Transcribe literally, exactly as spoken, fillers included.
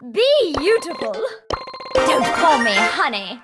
Beautiful! Don't call me honey!